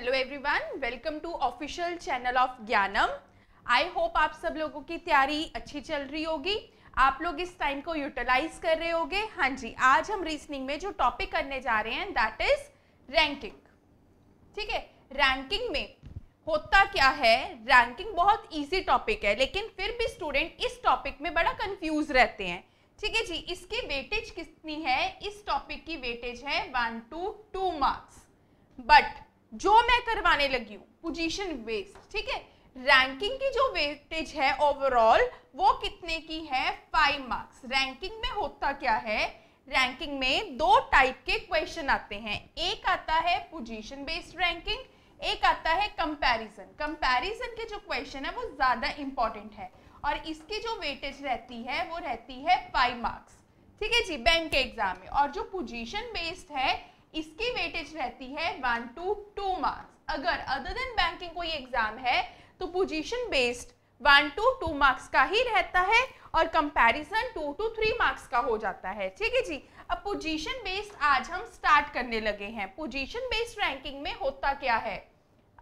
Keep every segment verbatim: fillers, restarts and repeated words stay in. Hello everyone, welcome to official channel of Gyanam. I hope आप सब लोगों की तैयारी अच्छी चल रही होगी, आप लोग इस टाइम को यूटिलाइज कर रहे होगे। हाँ जी, आज हम रीजनिंग में जो टॉपिक करने जा रहे हैं दैट इज रैंकिंग। ठीक है, रैंकिंग में होता क्या है? रैंकिंग बहुत ईजी टॉपिक है, लेकिन फिर भी स्टूडेंट इस टॉपिक में बड़ा कंफ्यूज रहते हैं। ठीक है जी, इसकी वेटेज कितनी है? इस टॉपिक की वेटेज है one to two marks. But जो मैं करवाने लगी हूँ पोजीशन बेस्ड, ठीक है, रैंकिंग की जो वेटेज है ओवरऑल वो कितने की है? Five marks. रैंकिंग में होता क्या है? रैंकिंग में दो टाइप के क्वेश्चन आते हैं। एक आता है पोजीशन बेस्ड रैंकिंग, एक आता है कंपैरिजन। कंपैरिजन के जो क्वेश्चन है वो ज़्यादा इम्पॉर्टेंट है और इसकी जो वेटेज रहती है वो रहती है फाइव मार्क्स। ठीक है जी, बैंक के एग्जाम में। और जो पोजीशन बेस्ड है इसकी वेटेज रहती है वन टू टू मार्क्स। अगर अदर देन बैंकिंग कोई एग्जाम है तो position based one to two marks का ही रहता है और comparison two to three marks का हो जाता है। ठीक है जी, अब पोजीशन बेस्ड आज हम स्टार्ट करने लगे हैं। पोजीशन बेस्ड रैंकिंग में होता क्या है?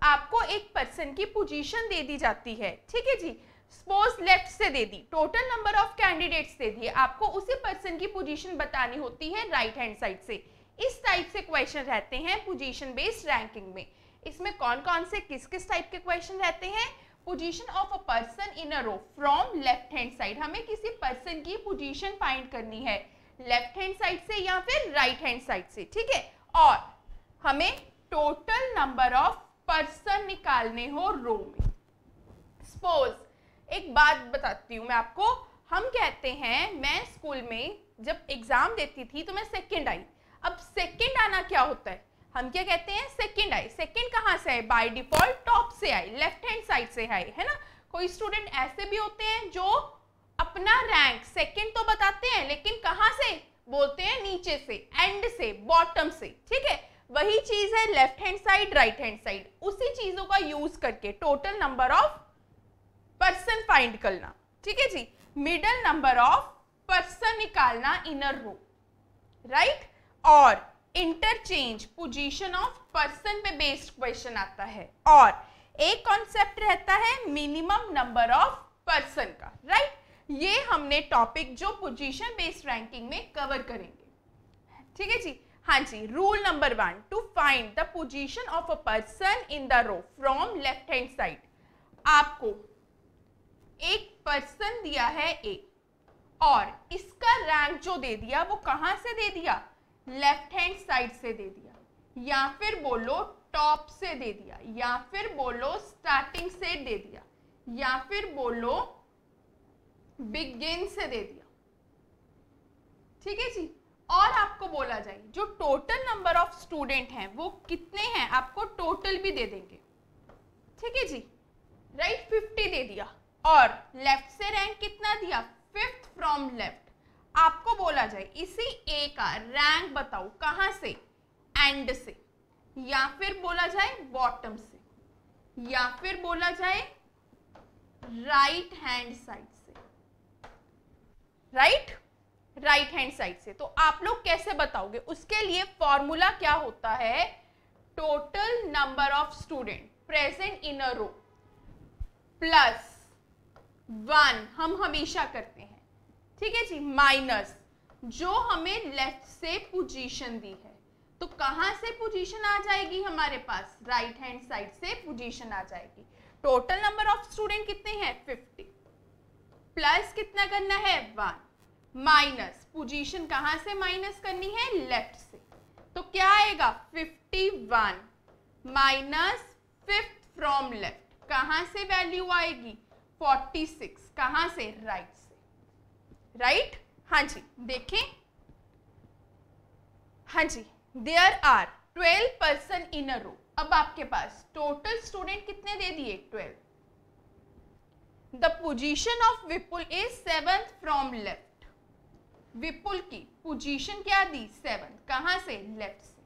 आपको एक पर्सन की पोजीशन दे दी जाती है। ठीक है जी, सपोज लेफ्ट से दे दी, टोटल नंबर ऑफ कैंडिडेट्स दे दिए, आपको उसी पर्सन की पोजीशन बतानी होती है राइट हैंड साइड से। इस टाइप से क्वेश्चन रहते हैं पोजीशन बेस्ड रैंकिंग में। इसमें कौन कौन से किस किस टाइप के क्वेश्चन रहते हैं? Position of a person in a row from left hand side, हमें किसी पर्सन की पोजीशन फाइंड करनी है लेफ्ट हैंड साइड से या फिर राइट हैंड साइड से। ठीक है, और हमें टोटल नंबर ऑफ पर्सन निकालने हो रो में। सपोज एक बात बताती हूँ मैं आपको, हम कहते हैं, मैं स्कूल में जब एग्जाम देती थी तो मैं सेकेंड आई। अब सेकंड आना क्या होता है? हम क्या कहते हैं? सेकंड आई। सेकंड कहाँ से आए? बाय डिफॉल्ट टॉप से आए, लेफ्ट हैंड साइड से आए, है ना। कोई स्टूडेंट ऐसे भी होते हैं जो अपना रैंक सेकंड तो बताते हैं लेकिन कहाँ से बोलते हैं? नीचे से, एंड से, बॉटम से। ठीक है, वही चीज है left hand side, right hand side, उसी चीजों का यूज करके total number of person find करना। ठीक है जी, मिडल नंबर ऑफ पर्सन निकालना इनर रो, राइट। और इंटरचेंज पोजीशन ऑफ पर्सन पे बेस्ड क्वेश्चन आता है। और एक कॉन्सेप्ट रहता है मिनिमम नंबर ऑफ पर्सन का, राइट। ये हमने टॉपिक जो पोजीशन बेस्ड रैंकिंग में कवर करेंगे। ठीक है जी, हाँ जी। Rule number one, to find the position of a person in the row from left hand side. आपको एक पर्सन दिया है ए और इसका रैंक जो दे दिया वो कहाँ से दे दिया? लेफ्ट हैंड साइड से दे दिया, या फिर बोलो टॉप से दे दिया, या फिर बोलो स्टार्टिंग से दे दिया, या फिर बोलो बिगिन से दे दिया। ठीक है जी, और आपको बोला जाए जो टोटल नंबर ऑफ स्टूडेंट हैं वो कितने हैं, आपको टोटल भी दे देंगे। ठीक है जी, राइट, फिफ्टी दे दिया और लेफ्ट से रैंक कितना दिया? Fifth from left. आपको बोला जाए इसी ए का रैंक बताओ कहाँ से? एंड से, या फिर बोला जाए बॉटम से, या फिर बोला जाए राइट हैंड साइड से, राइट राइट हैंड साइड से। तो आप लोग कैसे बताओगे? उसके लिए फॉर्मूला क्या होता है? Total number of student present in a row plus one, हम हमेशा करते हैं। ठीक है जी, माइनस जो हमें लेफ्ट से पोजीशन दी है, तो कहाँ से पोजीशन आ जाएगी हमारे पास? राइट हैंड साइड से पोजीशन आ जाएगी। टोटल नंबर ऑफ स्टूडेंट कितने हैं? फिफ्टी, प्लस कितना करना है? वन, माइनस पोजीशन कहाँ से माइनस करनी है? लेफ्ट से। तो क्या आएगा? Fifty one minus fifth from left, कहाँ से वैल्यू आएगी? फोर्टी सिक्स, कहाँ से? राइट से, राइट right? हाँ जी, देखें, हाँ जी, there are twelve person in a row. अब आपके पास टोटल स्टूडेंट कितने दे दिए? Twelve. The position of Vipul is seventh from left. Vipul की पोजीशन क्या दी? सेवंथ, कहाँ से? लेफ्ट से।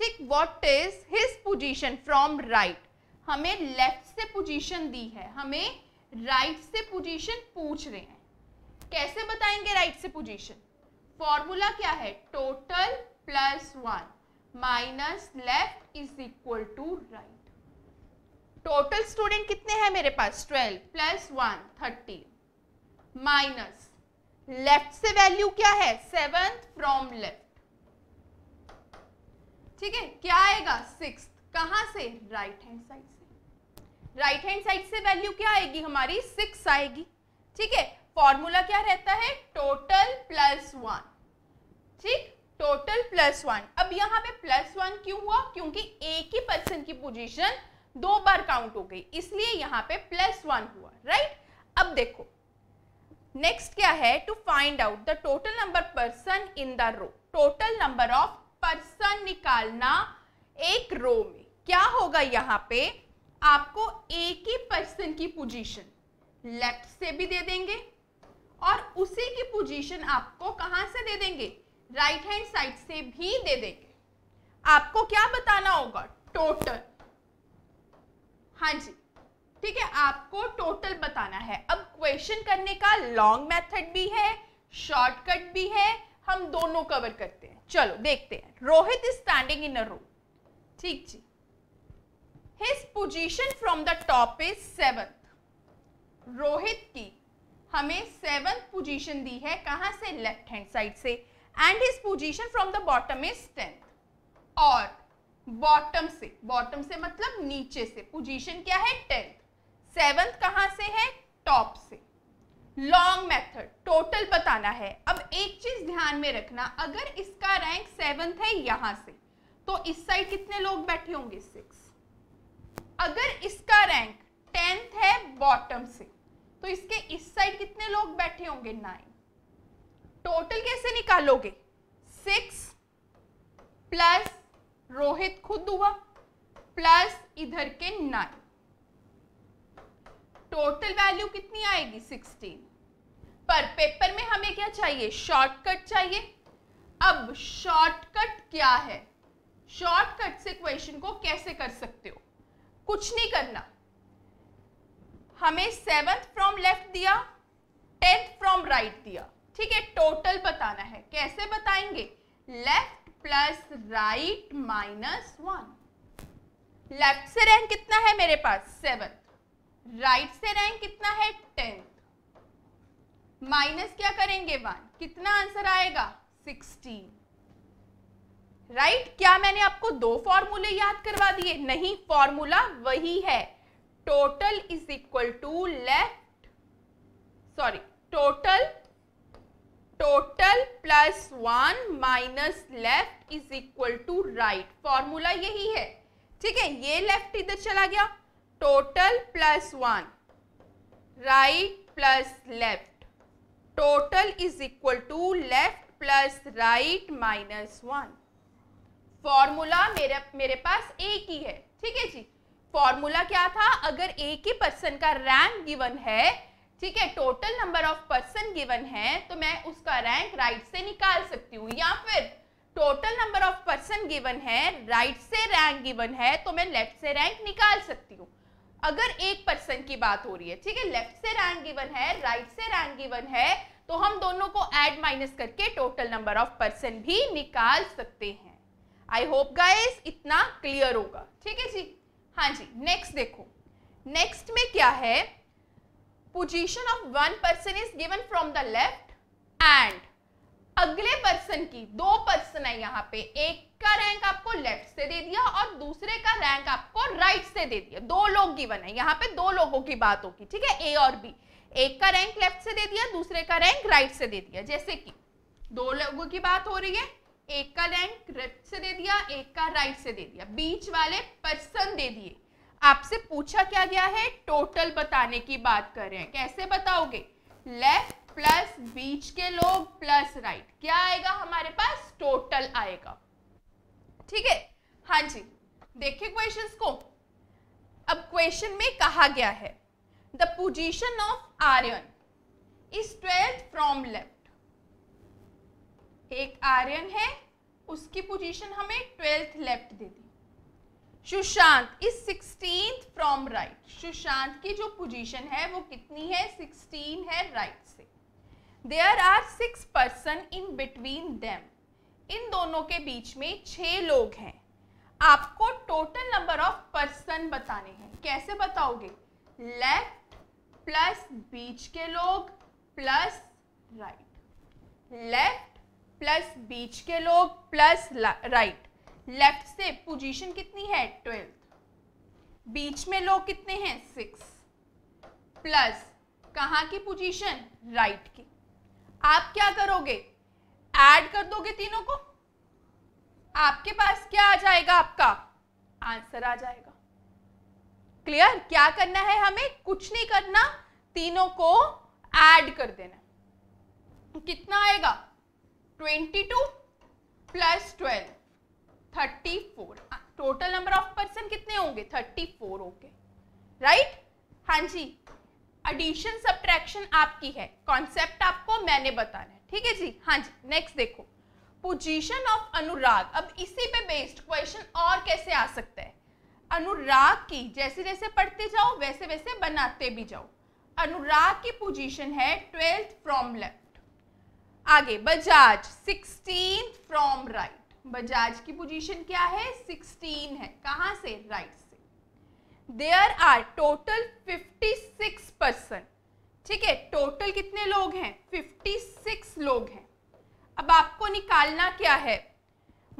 ठीक, what is his position from right? हमें लेफ्ट से पोजीशन दी है, हमें राइट right से पोजीशन पूछ रहे हैं। कैसे बताएंगे राइट से पोजीशन? फॉर्मूला क्या है? Total plus one minus left is equal to right. Total student कितने हैं मेरे पास twelve plus one thirty minus left से वैल्यू क्या है सेवंथ फ्रॉम लेफ्ट। ठीक है क्या आएगा सिक्स्थ कहां से राइट हैंड साइड से। राइट हैंड साइड से वैल्यू क्या आएगी हमारी सिक्स आएगी। ठीक है फॉर्मूला क्या रहता है टोटल प्लस वन। ठीक टोटल प्लस वन। अब यहाँ पे प्लस वन क्यों हुआ क्योंकि एक ही पर्सन की पोजीशन दो बार काउंट हो गई इसलिए यहाँ पे प्लस वन हुआ राइट। अब देखो नेक्स्ट क्या है to find out the total number person in the row. Total number of person निकालना एक रो में क्या होगा यहाँ पे आपको एक ही पर्सन की पोजीशन लेफ्ट से भी दे देंगे और उसी की पोजीशन आपको कहाँ से दे देंगे राइट हैंड साइड से भी दे देंगे। आपको क्या बताना होगा टोटल। हाँ जी ठीक है आपको टोटल बताना है। अब क्वेश्चन करने का लॉन्ग मेथड भी है शॉर्टकट भी है हम दोनों कवर करते हैं। चलो देखते हैं। Rohit is standing in a row. ठीक जी his position from the top is seventh. Rohit की हमें सेवंथ पोजीशन दी है कहां से लेफ्ट हैंड साइड से and his position from the bottom is tenth और बॉटम से बॉटम से मतलब नीचे से पोजीशन क्या है टेंथ। सेवंथ कहां से है टॉप से। लॉन्ग मेथड टोटल बताना है। अब एक चीज ध्यान में रखना अगर इसका रैंक सेवंथ है यहां से तो इस साइड कितने लोग बैठे होंगे सिक्स। अगर इसका रैंक टेंथ है बॉटम से तो इसके इस साइड कितने लोग बैठे होंगे नाइन। टोटल कैसे निकालोगे सिक्स प्लस रोहित खुद हुआ प्लस इधर के नाइन। टोटल वैल्यू कितनी आएगी सिक्सटीन। पर पेपर में हमें क्या चाहिए शॉर्टकट चाहिए। अब शॉर्टकट क्या है शॉर्टकट से क्वेश्चन को कैसे कर सकते हो कुछ नहीं करना। हमें सेवंथ फ्रॉम लेफ्ट दिया टेंथ फ्रॉम राइट दिया। ठीक है टोटल बताना है कैसे बताएंगे left plus right minus one. Left से रैंक कितना है मेरे पास सेवंथ राइट right से रैंक कितना है टेंथ माइनस क्या करेंगे वन कितना आंसर आएगा सिक्सटीन राइट right? क्या मैंने आपको दो फॉर्मूले याद करवा दिए नहीं फॉर्मूला वही है total is equal to left sorry total total plus one minus left is equal to right formula यही है। ठीक है ये लेफ्ट इधर चला गया total plus one right plus left total is equal to left plus right minus one. Formula मेरे मेरे पास एक ही है। ठीक है जी फॉर्मूला क्या था अगर एक ही पर्सन का रैंक गिवन है। ठीक है total number of person given है तो मैं उसका रैंक राइट से निकाल सकती हूँ या फिर total number of person given है राइट से रैंक गिवन है तो मैं लेफ्ट से रैंक निकाल सकती हूँ अगर एक पर्सन की बात हो रही है। ठीक है लेफ्ट से रैंक गिवन है राइट से रैंक गिवन है तो हम दोनों को ऐड माइनस करके टोटल नंबर ऑफ पर्सन भी निकाल सकते हैं। आई होप गाइस इतना क्लियर होगा। ठीक है जी हाँ जी नेक्स्ट देखो नेक्स्ट में क्या है position of one person is given from the left end अगले पर्सन की दो पर्सन है यहाँ पे एक का रैंक आपको लेफ्ट से दे दिया और दूसरे का रैंक आपको राइट से दे दिया। दो लोग गिवन है यहाँ पे दो लोगों की बात होगी। ठीक है ए और बी एक का रैंक लेफ्ट से दे दिया दूसरे का रैंक राइट से दे दिया। जैसे कि दो लोगों की बात हो रही है एक का रैंक लेफ्ट से दे दिया एक का राइट से दे दिया बीच वाले पर्सन दे दिए। आपसे पूछा क्या गया है टोटल बताने की बात कर रहे हैं कैसे बताओगे लेफ्ट प्लस बीच के लोग प्लस राइट क्या आएगा हमारे पास टोटल आएगा। ठीक है हाँ जी देखिए क्वेश्चंस को। अब क्वेश्चन में कहा गया है the position of Aryan is twelfth from left. एक आर्यन है उसकी पोजीशन हमें ट्वेल्थ लेफ्ट दे दी। Sushant is sixteen from right. Sushant की जो पोजीशन है वो कितनी है सिक्सटीन है राइट right से। There are six person in between them. इन दोनों के बीच में छः लोग हैं। आपको टोटल नंबर ऑफ पर्सन बताने हैं। कैसे बताओगे? लेफ्ट प्लस बीच के लोग प्लस राइट, लेफ्ट प्लस बीच के लोग प्लस राइट। लेफ्ट से पोजीशन कितनी है? ट्वेल्थ। बीच में लोग कितने हैं? सिक्स। प्लस कहाँ की पोजीशन? राइट की। आप क्या करोगे? ऐड कर दोगे तीनों को। आपके पास क्या आ जाएगा? आपका आंसर आ जाएगा। क्लियर? क्या करना है हमें? कुछ नहीं करना, तीनों को ऐड कर देना। कितना आएगा? Twenty two plus twelve thirty four. Total number of person कितने होंगे? थर्टी फोर होंगे। राइट? हाँ जी। एडिशन सब्ट्रैक्शन आपकी है, कॉन्सेप्ट आपको मैंने बताना है। ठीक है जी? हाँ जी। नेक्स्ट देखो, पोजीशन ऑफ अनुराग। अब इसी पे बेस्ड क्वेश्चन और कैसे आ सकता है? अनुराग की जैसे जैसे पढ़ते जाओ वैसे वैसे बनाते भी जाओ। अनुराग की पोजीशन है ट्वेल्थ फ्रॉम लेफ्ट। आगे Bajaj sixteen from right. Bajaj की पोजीशन क्या है? सिक्सटीन है। कहाँ से? राइट से। There are total fifty six person. ठीक है, टोटल कितने लोग हैं? फिफ्टी सिक्स लोग हैं। अब आपको निकालना क्या है?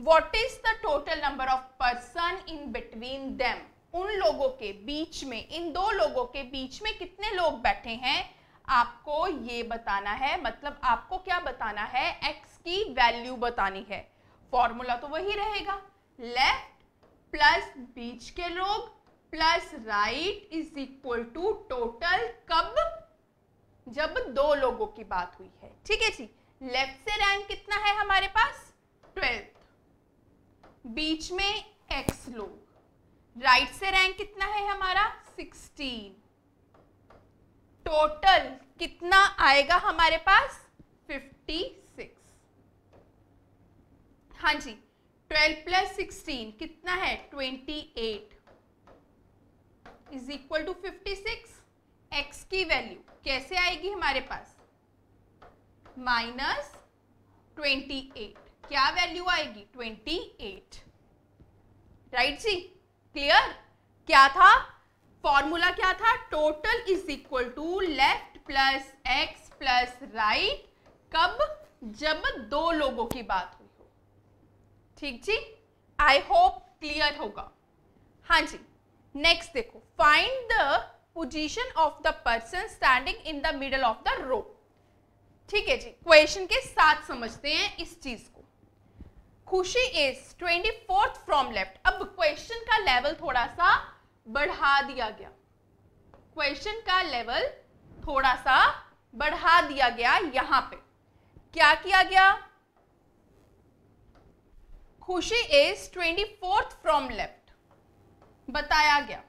What is the total number of person in between them. उन लोगों के बीच में, इन दो लोगों के बीच में कितने लोग बैठे हैं, आपको ये बताना है। मतलब आपको क्या बताना है? एक्स की वैल्यू बतानी है। फॉर्मूला तो वही रहेगा, लेफ्ट प्लस बीच के लोग plus right is equal to total. कब? जब दो लोगों की बात हुई है। ठीक है जी। लेफ्ट से रैंक कितना है हमारे पास? ट्वेल्थ। बीच में एक्स लोग। राइट से रैंक कितना है हमारा? सिक्सटीन। टोटल कितना आएगा हमारे पास? Fifty six. हाँ जी। ट्वेल्व प्लस सिक्सटीन कितना है? Twenty eight is equal to fifty six. X की वैल्यू कैसे आएगी हमारे पास? Minus twenty eight. क्या वैल्यू आएगी? Twenty eight. राइट जी? क्लियर? क्या था फॉर्मूला? क्या था? Total is equal to left plus x plus right. कब? जब दो लोगों की बात हुई हो। ठीक जी? आई होप क्लियर होगा। हाँ जी। नेक्स्ट देखो, find the position of the person standing in the middle of the row. ठीक है जी। क्वेश्चन के साथ समझते हैं इस चीज को। Khushi is twenty fourth from left. अब क्वेश्चन का लेवल थोड़ा सा बढ़ा दिया गया। क्वेश्चन का लेवल थोड़ा सा बढ़ा दिया गया। यहां पे क्या किया गया? Khushi is twenty fourth from left बताया गया।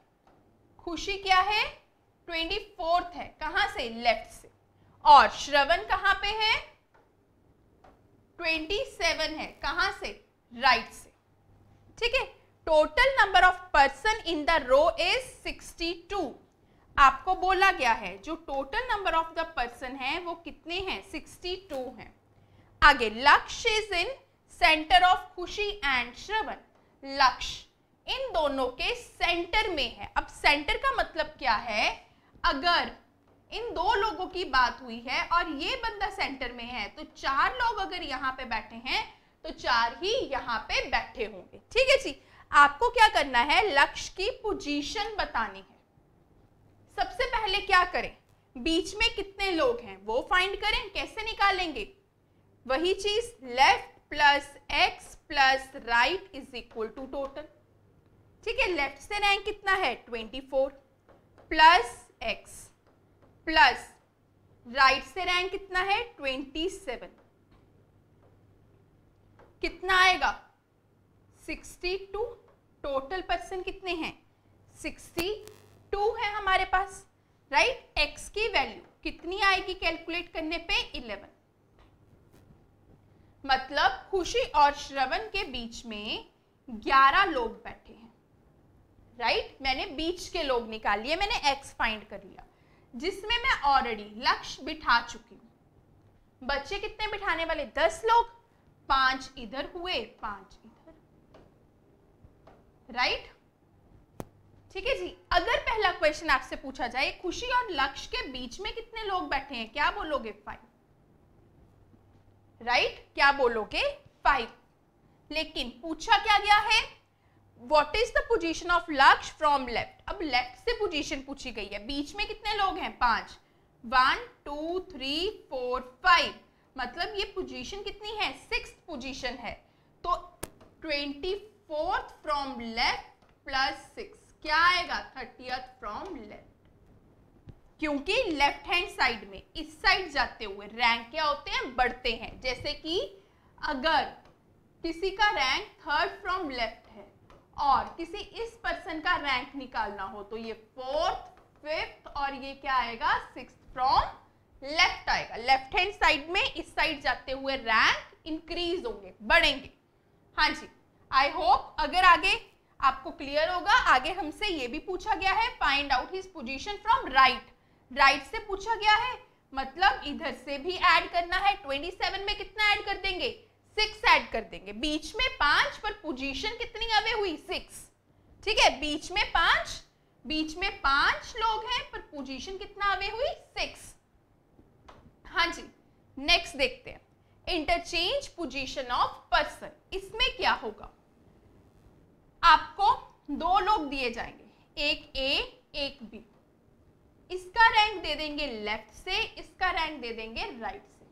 खुशी क्या है? ट्वेंटी फोर्थ है। कहां से? लेफ्ट से। और श्रवण कहाँ पे है? ट्वेंटी सेवन है। कहाँ से? राइट से। ठीक है। Total number of person in the row is sixty two. आपको बोला गया है जो total number of the person है वो कितने हैं? सिक्सटी टू हैं। आगे Lakshya is in centre of Khushi and Shravan. Lakshya इन दोनों के सेंटर में है। अब सेंटर का मतलब क्या है? अगर इन दो लोगों की बात हुई है और ये बंदा सेंटर में है तो चार लोग अगर यहाँ पे बैठे हैं तो चार ही यहाँ पे बैठे होंगे। ठीक है जी। आपको क्या करना है? लक्ष्य की पोजीशन बतानी है। सबसे पहले क्या करें? बीच में कितने लोग हैं वो फाइंड करें। कैसे निकालेंगे? वही चीज, left plus x plus right is equal to total. ठीक है। लेफ्ट से रैंक कितना है? Twenty four plus x plus right से रैंक कितना है? Twenty seven. कितना आएगा? Sixty two. टोटल पर्सन कितने हैं? सिक्सटी टू है हमारे पास। राइट। एक्स की वैल्यू कितनी आएगी कैलकुलेट करने पे? इलेवन। मतलब खुशी और श्रवण के बीच में ग्यारह लोग बैठे हैं। राइट। मैंने बीच के लोग निकाल लिए, मैंने एक्स फाइंड कर लिया जिसमें मैं ऑलरेडी लक्ष्य बिठा चुकी हूँ। बच्चे कितने बिठाने वाले? दस लोग। पांच इधर हुए, पांच इधर, राइट। ठीक है जी। अगर पहला क्वेश्चन आपसे पूछा जाए, खुशी और लक्ष्य के बीच में कितने लोग बैठे हैं, क्या बोलोगे? Five, right. क्या बोलोगे? फाइव। लेकिन पूछा क्या गया है? What is the position of Lakshya from left. अब लेफ्ट से पोजीशन पूछी गई है, बीच में कितने लोग हैं? पांच। One two three four five, मतलब ये पोजीशन कितनी है? सिक्स्थ पोजीशन है। तो twenty fourth from left plus six क्या आएगा? थर्टीथ फ्रॉम लेफ्ट, क्योंकि लेफ्ट हैंड साइड में इस साइड जाते हुए रैंक क्या होते हैं? बढ़ते हैं। जैसे कि अगर किसी का रैंक थर्ड फ्रॉम लेफ्ट है और किसी इस पर्सन का रैंक निकालना हो तो ये फोर्थ, फिफ्थ और ये क्या आएगा? सिक्स्थ फ्रॉम लेफ्ट आएगा। लेफ्ट हैंड साइड में इस साइड जाते हुए रैंक इंक्रीज होंगे, बढ़ेंगे। हाँ जी, आई होप अगर आगे आपको क्लियर होगा। आगे हमसे ये भी पूछा गया है, find out his position from right. Right से पूछा गया है, मतलब इधर से भी ऐड करना है। सत्ताईस में कितना ऐड कर देंगे? सिक्स ऐड कर देंगे। बीच में पांच, पर पोजीशन कितनी अवे हुई? सिक्स। ठीक है, बीच में पांच, बीच में पांच लोग हैं पर पोजीशन कितना अवे हुई? सिक्स। हाँ जी, नेक्स्ट देखते हैं, इंटरचेंज पोजीशन ऑफ पर्सन। इसमें क्या होगा? आपको दो लोग दिए जाएंगे, एक ए एक बी। इसका रैंक दे देंगे लेफ्ट से, इसका रैंक दे देंगे राइट से।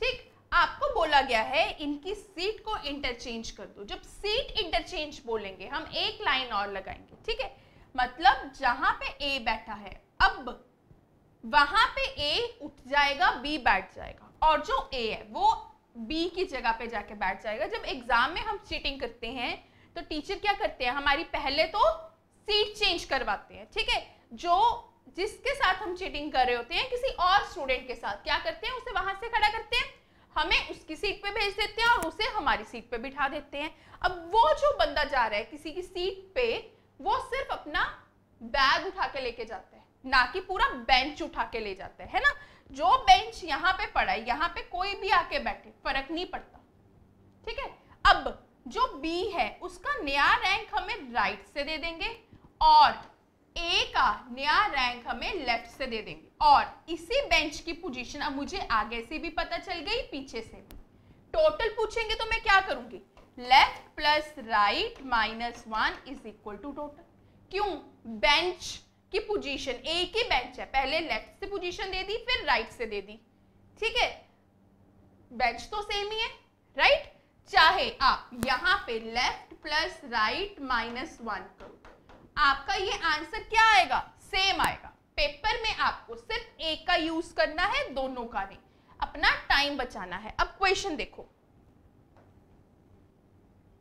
ठीक, आपको बोला गया है इनकी सीट को इंटरचेंज कर दो। जब सीट इंटरचेंज बोलेंगे हम एक लाइन और लगाएंगे, ठीक है। मतलब जहां पे ए बैठा है अब वहां पे ए उठ जाएगा, बी बैठ जाएगा और जो ए है वो बी की जगह पे जाके बैठ जाएगा। जब एग्जाम में हम चीटिंग करते हैं तो टीचर क्या करते हैं? हमारी पहले तो सीट चेंज करवाते हैं, ठीक है। जो जिसके साथ हम चीटिंग कर रहे होते हैं किसी और स्टूडेंट के साथ क्या करते हैं? उसे वहां से खड़ा करते हैं, हमें उसकी सीट पे भेज देते हैं और उसे हमारी सीट पे बिठा देते हैं। अब वो जो बंदा जा रहा है किसी की सीट पे, वो सिर्फ अपना बैग उठा के लेके जाता है, ना कि पूरा बेंच उठा के ले जाता है, है ना। जो बेंच यहाँ पे पड़ा है, यहाँ पे कोई भी आके बैठे, फर्क नहीं पड़ता, ठीक है। अब जो बी है उसका नया रैंक हमें राइट से दे देंगे और ए का नया रैंक हमें लेफ्ट से दे देंगे। और इसी बेंच की पोजीशन अब मुझे आगे से भी पता चल गई, पीछे से भी। टोटल पूछेंगे तो मैं क्या करूंगी? Left plus right minus one is equal to total. क्यों? बेंच की पोजीशन, एक ही बेंच है, पहले लेफ्ट से पोजीशन दे दी फिर राइट से दे दी, ठीक है। बेंच तो सेम ही है, राइट। चाहे आप यहां पे left plus right minus one करो, आपका ये आंसर क्या आएगा? सेम आएगा। पेपर में आपको सिर्फ एक का यूज करना है, दोनों का नहीं, अपना टाइम बचाना है। अब क्वेश्चन देखो,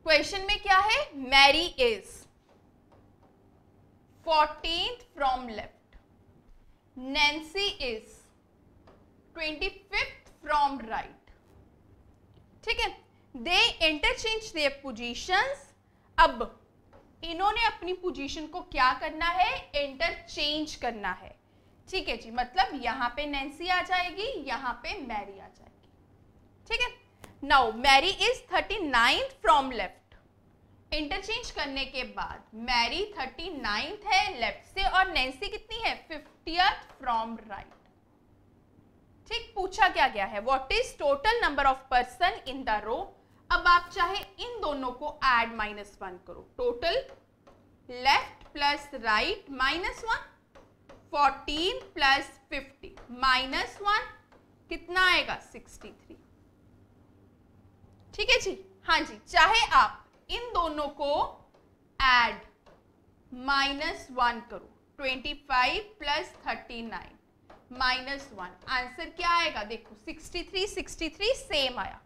क्वेश्चन में क्या है? Mary is fourteenth from left, Nancy is twenty-fifth from right, ठीक है। They interchange their positions। अब इन्होंने अपनी पोजीशन को क्या करना है? इंटरचेंज करना है, ठीक है जी। मतलब यहाँ पे Nancy आ जाएगी, यहाँ पे Mary आ जाएगी, ठीक है। Now Mary is thirty-ninth from left। Interchange करने के बाद मैरी थर्टी नाइन्थ है लेफ्ट से और नैन्सी कितनी है? Fiftieth from right. ठीक, पूछा क्या गया है? What is total number of person in the row. अब आप चाहे इन दोनों को ऐड माइनस वन करो, total left plus right minus one, fourteen plus fifty minus one कितना आएगा? सिक्सटी थ्री, ठीक है जी। हाँ जी, चाहे आप इन दोनों को ऐड माइनस वन करो, twenty five plus thirty nine minus one, answer क्या आएगा? देखो sixty three, sixty three same आया,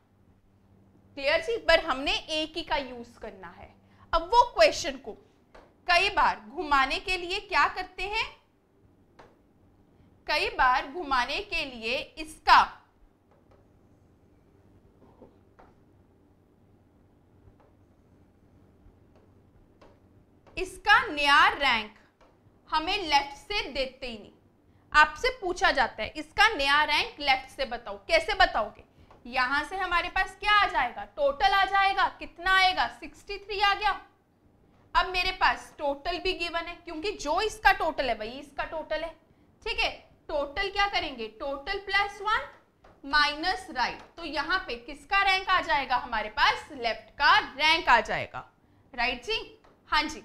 क्लियर जी। पर हमने एक ही का यूज करना है। अब वो क्वेश्चन को कई बार घुमाने के लिए क्या करते हैं? कई बार घुमाने के लिए इसका इसका नया रैंक हमें लेफ्ट से देते ही नहीं। आपसे पूछा जाता है इसका नया रैंक लेफ्ट से बताओ, कैसे बताओगे? यहाँ से हमारे पास क्या आ जाएगा, टोटल आ जाएगा, कितना आएगा, तिरसठ आ गया। अब मेरे पास टोटल भी गिवन है क्योंकि जो इसका टोटल है वही इसका टोटल है, ठीक है। टोटल क्या करेंगे, total plus one minus right, तो यहाँ पे किसका रैंक आ जाएगा, हमारे पास लेफ्ट का रैंक आ जाएगा, राइट जी, हाँ जी।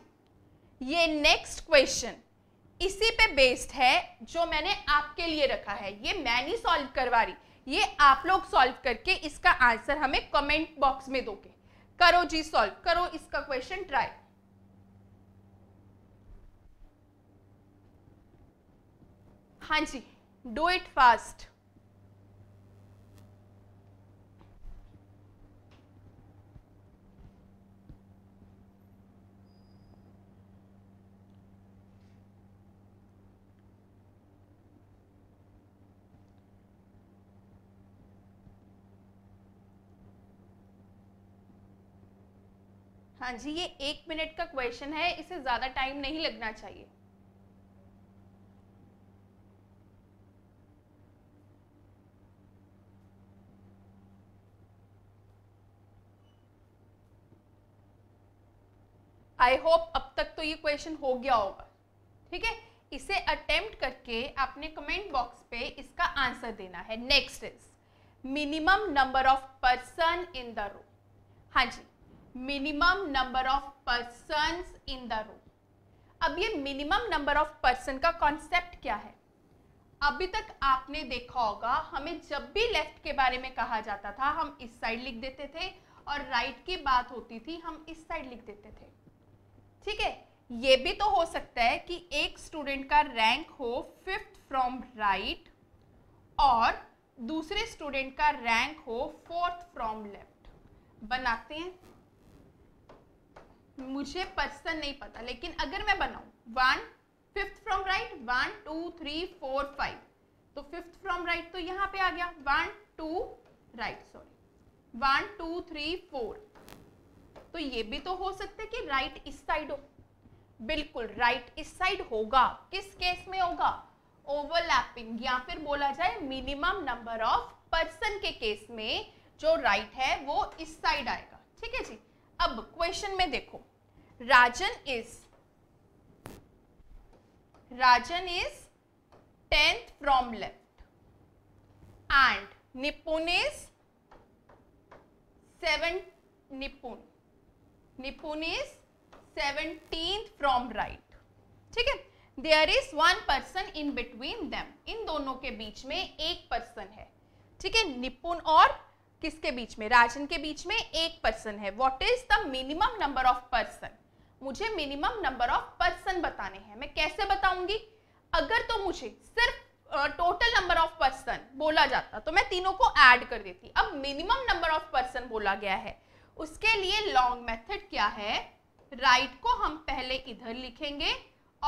ये नेक्स्ट क्वेश्चन इसी पे बेस्ड है जो मैंने आपके लिए रखा है, ये मैं नहीं सॉल्व करवा रही, ये आप लोग सॉल्व करके इसका आंसर हमें कमेंट बॉक्स में दोगे। करो जी सॉल्व, करो इसका क्वेश्चन ट्राई। हाँ जी, डू इट फास्ट। हाँ जी, ये एक मिनट का क्वेश्चन है, इसे ज्यादा टाइम नहीं लगना चाहिए। आई होप अब तक तो ये क्वेश्चन हो गया होगा, ठीक है। इसे अटेम्प्ट करके आपने कमेंट बॉक्स पे इसका आंसर देना है। Next is minimum number of person in the row. हाँ जी, minimum number of person in the row. अब ये मिनिमम नंबर ऑफ पर्सन का कॉन्सेप्ट क्या है, अभी तक आपने देखा होगा हमें जब भी लेफ्ट के बारे में कहा जाता था हम इस साइड लिख देते थे और राइट की बात होती थी हम इस साइड लिख देते थे, ठीक है। ये भी तो हो सकता है कि एक स्टूडेंट का रैंक हो फिफ्थ फ्रॉम राइट और दूसरे स्टूडेंट का रैंक हो फोर्थ फ्रॉम लेफ्ट। बनाते हैं, मुझे पर्सन नहीं पता, लेकिन अगर मैं बनाऊं one fifth from right, one two three four five, तो फिफ्थ फ्रॉम राइट तो यहाँ पे आ गया one two right, sorry one two three four. तो ये भी तो हो सकता है कि राइट इस साइड हो, बिल्कुल राइट इस साइड होगा। किस केस में होगा, ओवरलैपिंग या फिर बोला जाए मिनिमम नंबर ऑफ पर्सन के केस में जो राइट है वो इस साइड आएगा, ठीक है जी। अब क्वेश्चन में देखो, Rajan is Rajan is tenth from left and Nipun is seven Nipun Nipun is seventeen from right, ठीक है। There is one person in between them, इन दोनों के बीच में एक पर्सन है, ठीक है। निपुण और किसके बीच में, राजन के बीच में एक पर्सन है। What is the minimum number of person, मुझे मिनिमम नंबर ऑफ पर्सन बताने हैं। मैं कैसे बताऊंगी, अगर तो मुझे सिर्फ टोटल नंबर ऑफ पर्सन बोला जाता तो मैं तीनों को ऐड कर देती, अब मिनिमम नंबर ऑफ पर्सन बोला गया है, उसके लिए लॉन्ग मेथड क्या है, राइट को हम पहले इधर लिखेंगे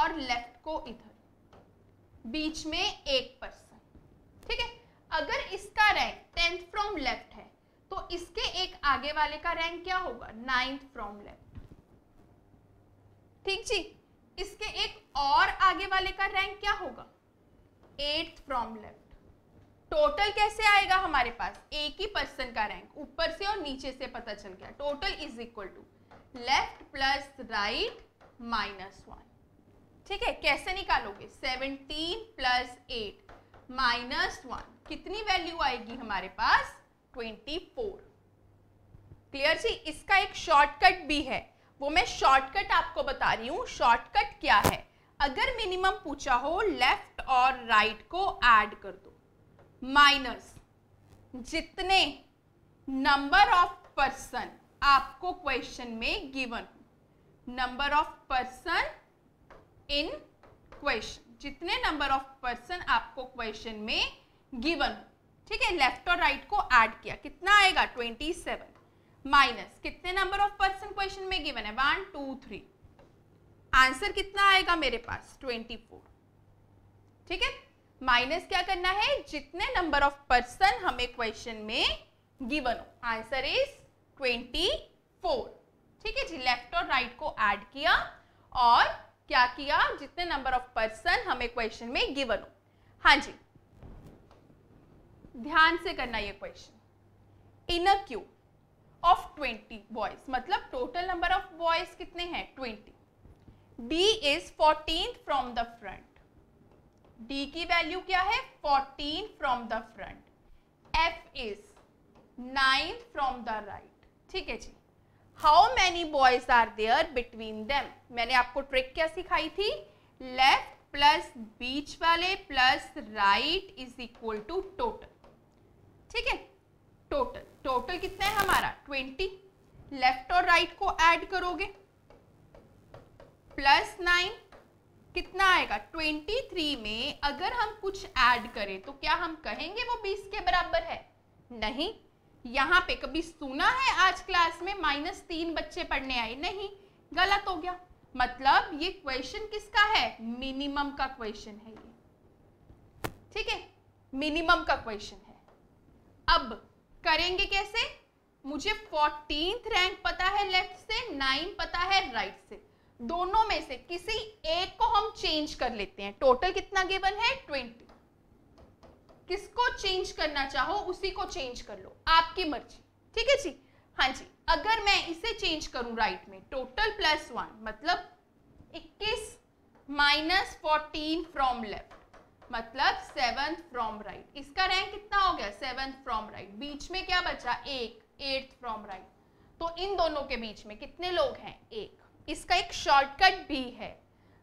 और लेफ्ट को इधर, बीच में एक पर्सन, ठीक है। अगर इसका रैंक टेंथ फ्रॉम लेफ्ट है तो इसके एक आगे वाले का रैंक क्या होगा, नाइन्थ फ्रॉम लेफ्ट, ठीक जी। इसके एक और आगे वाले का रैंक क्या होगा, एट्थ फ्रॉम लेफ्ट। टोटल कैसे आएगा हमारे पास, एक ही पर्सन का रैंक, ऊपर से और नीचे से पता चल गया। Total is equal to left plus right minus one, ठीक है। कैसे निकालोगे, seventeen plus eight minus one, कितनी वैल्यू आएगी हमारे पास, चौबीस। क्लियर जी, इसका एक शॉर्टकट भी है, वो मैं शॉर्टकट आपको बता रही हूँ। शॉर्टकट क्या है, अगर मिनिमम पूछा हो लेफ्ट और राइट को ऐड कर दो माइनस जितने नंबर ऑफ पर्सन आपको क्वेश्चन में गिवन हो, number of person in question, जितने नंबर ऑफ पर्सन आपको क्वेश्चन में गिवन, ठीक है। लेफ्ट और राइट को ऐड किया, कितना आएगा सत्ताईस माइनस कितने नंबर ऑफ पर्सन क्वेश्चन में गिवन है, वन टू थ्री, आंसर कितना आएगा मेरे पास चौबीस, ठीक है। माइनस क्या करना है, जितने नंबर ऑफ पर्सन हमें क्वेश्चन में गिवन हो, आंसर इज चौबीस, ठीक है जी। लेफ्ट और राइट को ऐड किया और क्या किया, जितने नंबर ऑफ पर्सन हमें क्वेश्चन में गिवन हो। हाँ जी, ध्यान से करना ये क्वेश्चन। In queue of twenty boys, मतलब टोटल नंबर ऑफ बॉयज कितने हैं twenty. D is fourteen from the front, D की वैल्यू क्या है fourteen from the front. F is nine from the right. ठीक है जी. How many boys are there between them. मैंने आपको ट्रिक क्या सिखाई थी, लेफ्ट प्लस बीच वाले plus right is equal to total. ठीक है, टोटल टोटल कितना है हमारा ट्वेंटी. लेफ्ट और राइट को ऐड करोगे प्लस नाइन कितना आएगा ट्वेंटी थ्री. में अगर हम कुछ ऐड करें तो क्या हम कहेंगे वो ट्वेंटी के बराबर है? नहीं. यहाँ पे कभी सुना है आज क्लास में माइनस तीन बच्चे पढ़ने आए? नहीं, गलत हो गया. मतलब ये क्वेश्चन किसका है, मिनिमम का क्वेश्चन है ये. ठीक है, मिनिमम का क्वेश्चन है. अब करेंगे कैसे, मुझे फोर्टीन्थ रैंक पता है लेफ्ट से, नाइन पता है राइट से, दोनों में से किसी एक को हम चेंज कर लेते हैं. टोटल कितना गिवन है ट्वेंटी, किसको चेंज करना चाहो उसी को चेंज कर लो, आपकी मर्जी. ठीक है जी, हाँ जी. अगर मैं इसे चेंज करूं राइट में, टोटल प्लस वन मतलब इक्कीस माइनस फोर्टीन फ्रॉम लेफ्ट मतलब सेवंथ फ्रॉम राइट. इसका रैंक कितना हो गया सेवंथ फ्रॉम राइट. बीच में क्या बचा एक, एट्थ फ्रॉम राइट. तो इन दोनों के बीच में कितने लोग हैं एक. इसका एक शॉर्टकट भी है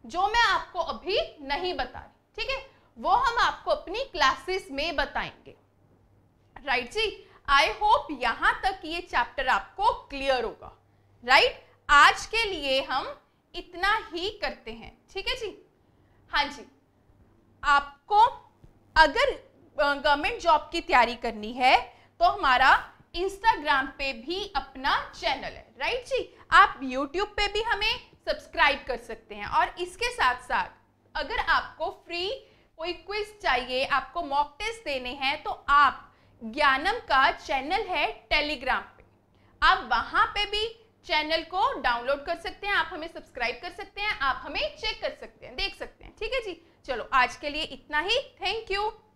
जो मैं आपको अभी नहीं बता रही. ठीक है, वो हम आपको अपनी क्लासेस में बताएंगे. राइट जी, आई होप यहाँ तक ये चैप्टर आपको क्लियर होगा. राइट, आज के लिए हम इतना ही करते हैं. ठीक है जी, हाँ जी. आपको अगर गवर्नमेंट जॉब की तैयारी करनी है तो हमारा इंस्टाग्राम पे भी अपना चैनल है. राइट जी, आप यूट्यूब पे भी हमें सब्सक्राइब कर सकते हैं. और इसके साथ साथ अगर आपको फ्री कोई क्विज चाहिए, आपको मॉक टेस्ट देने हैं, तो आप ज्ञानम का चैनल है टेलीग्राम पे, आप वहाँ पे भी चैनल को डाउनलोड कर सकते हैं. आप हमें सब्सक्राइब कर सकते हैं, आप हमें चेक कर सकते हैं, देख सकते हैं. ठीक है जी, चलो आज के लिए इतना ही. Thank you.